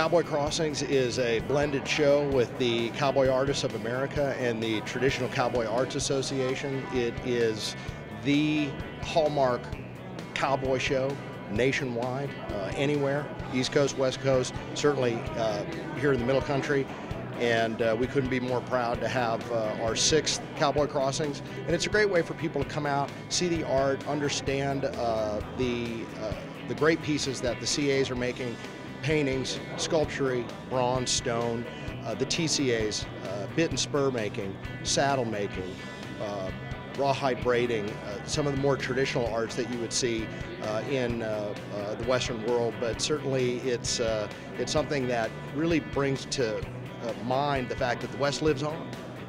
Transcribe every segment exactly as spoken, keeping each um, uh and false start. Cowboy Crossings is a blended show with the Cowboy Artists of America and the Traditional Cowboy Arts Association. It is the hallmark cowboy show nationwide, uh, anywhere, East Coast, West Coast, certainly uh, here in the Middle Country. And uh, we couldn't be more proud to have uh, our sixth Cowboy Crossings. And it's a great way for people to come out, see the art, understand uh, the, uh, the great pieces that the C As are making, paintings, sculpture, bronze, stone, uh, the T C As, uh, bit and spur making, saddle making, uh, rawhide braiding, uh, some of the more traditional arts that you would see uh, in uh, uh, the Western world. But certainly it's, uh, it's something that really brings to Uh, mind the fact that the West lives on.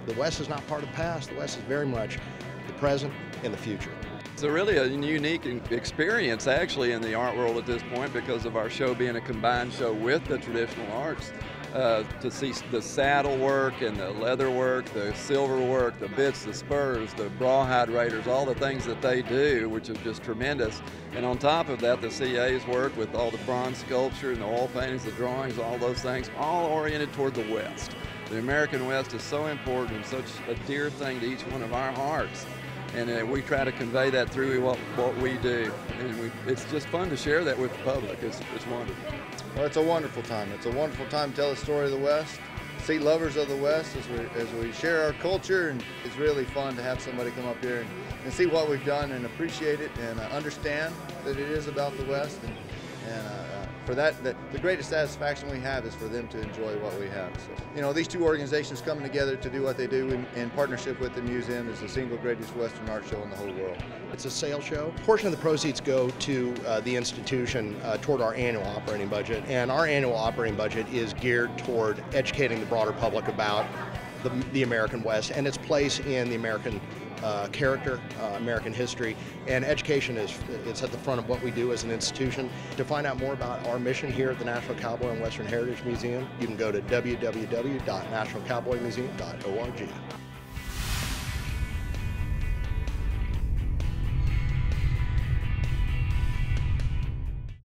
The West is not part of the past. The West is very much the present and the future. It's a really a unique experience actually in the art world at this point because of our show being a combined show with the traditional arts. Uh, to see the saddle work and the leather work, the silver work, the bits, the spurs, the rawhide raiders, all the things that they do, which is just tremendous. And on top of that, the C As work with all the bronze sculpture and the oil paintings, the drawings, all those things, all oriented toward the West. The American West is so important and such a dear thing to each one of our hearts. And uh, we try to convey that through what, what we do. And we, it's just fun to share that with the public. It's, it's wonderful. Well, it's a wonderful time. It's a wonderful time to tell the story of the West, see lovers of the West as we, as we share our culture. And it's really fun to have somebody come up here and, and see what we've done and appreciate it and uh, understand that it is about the West. And, and uh, for that, that, the greatest satisfaction we have is for them to enjoy what we have. So, you know, these two organizations coming together to do what they do in, in partnership with the museum is the single greatest Western art show in the whole world. It's a sale show. A portion of the proceeds go to uh, the institution uh, toward our annual operating budget, and our annual operating budget is geared toward educating the broader public about the, the American West and its place in the American Uh, character, uh, American history, and education is it's at the front of what we do as an institution. To find out more about our mission here at the National Cowboy and Western Heritage Museum, you can go to w w w dot national cowboy museum dot org.